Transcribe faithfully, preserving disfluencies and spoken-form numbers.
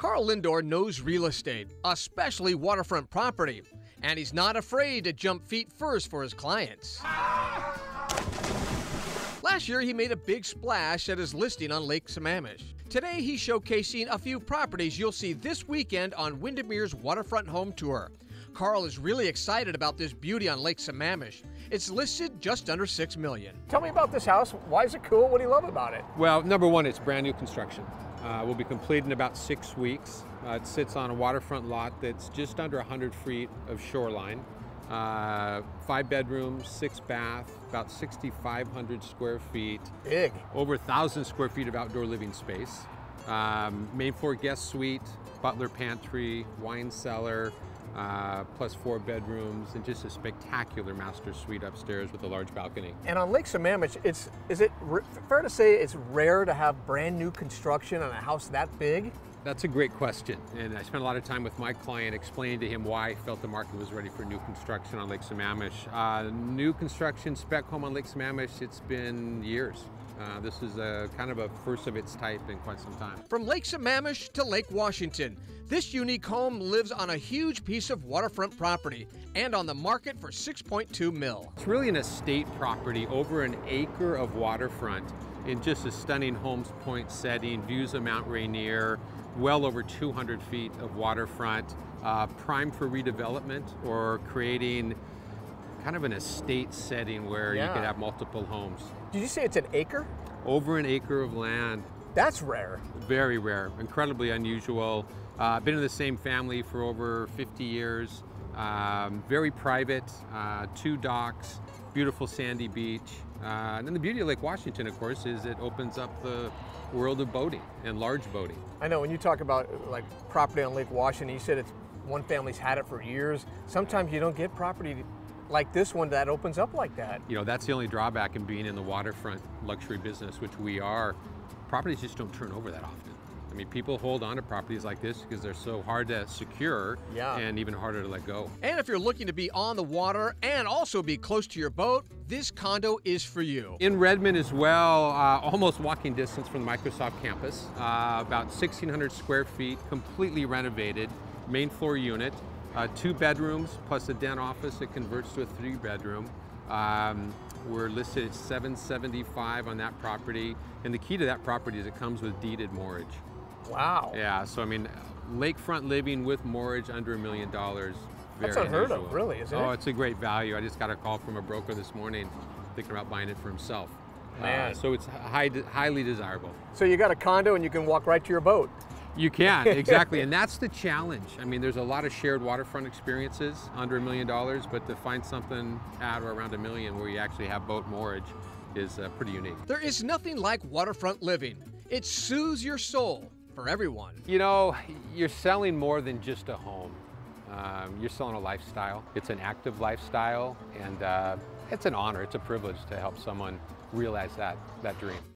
Carl Lindor knows real estate, especially waterfront property, and he's not afraid to jump feet first for his clients. Last year, he made a big splash at his listing on Lake Sammamish. Today, he's showcasing a few properties you'll see this weekend on Windermere's Waterfront Home Tour. Carl is really excited about this beauty on Lake Sammamish. It's listed just under six million dollars. Tell me about this house. Why is it cool? What do you love about it? Well, number one, it's brand new construction. Uh, we'll be complete in about six weeks. Uh, it sits on a waterfront lot that's just under one hundred feet of shoreline. Uh, five bedrooms, six bath, about six thousand five hundred square feet. Big. Over one thousand square feet of outdoor living space. Um, main floor guest suite, butler pantry, wine cellar, Uh, plus four bedrooms, and just a spectacular master suite upstairs with a large balcony. And on Lake Sammamish, it's is it r fair to say it's rare to have brand new construction on a house that big? That's a great question, and I spent a lot of time with my client explaining to him why I felt the market was ready for new construction on Lake Sammamish. Uh, new construction spec home on Lake Sammamish, it's been years. Uh, this is a kind of a first of its type in quite some time. From Lake Sammamish to Lake Washington, this unique home lives on a huge piece of waterfront property and on the market for six point two mil. It's really an estate property over an acre of waterfront in just a stunning Holmes Point setting, views of Mount Rainier, well over two hundred feet of waterfront, uh, prime for redevelopment or creating kind of an estate setting where yeah. you could have multiple homes. Did you say it's an acre? Over an acre of land. That's rare. Very rare, incredibly unusual. Uh, been in the same family for over fifty years. Um, very private, uh, two docks, beautiful sandy beach. Uh, and then the beauty of Lake Washington, of course, is it opens up the world of boating and large boating. I know when you talk about like property on Lake Washington, you said it's one family's had it for years. Sometimes you don't get property to like this one that opens up like that. You know, that's the only drawback in being in the waterfront luxury business, which we are. Properties just don't turn over that often. I mean, people hold on to properties like this because they're so hard to secure yeah. and even harder to let go. And if you're looking to be on the water and also be close to your boat, this condo is for you. In Redmond as well, uh, almost walking distance from the Microsoft campus, uh, about sixteen hundred square feet, completely renovated, main floor unit. Uh, two bedrooms plus a den office that converts to a three bedroom. Um, we're listed at seven seventy-five on that property, and the key to that property is it comes with deeded mortgage. Wow. Yeah, so I mean, lakefront living with mortgage under a million dollars. That's unheard of, really, isn't it? Oh, it's a great value. I just got a call from a broker this morning thinking about buying it for himself. Man. Uh, so it's high, highly desirable. So you got a condo and you can walk right to your boat. You can, exactly, and that's the challenge. I mean, there's a lot of shared waterfront experiences under a million dollars, but to find something at or around a million where you actually have boat moorage is uh, pretty unique. There is nothing like waterfront living. It soothes your soul for everyone. You know, you're selling more than just a home. Um, you're selling a lifestyle. It's an active lifestyle, and uh, it's an honor, it's a privilege to help someone realize that, that dream.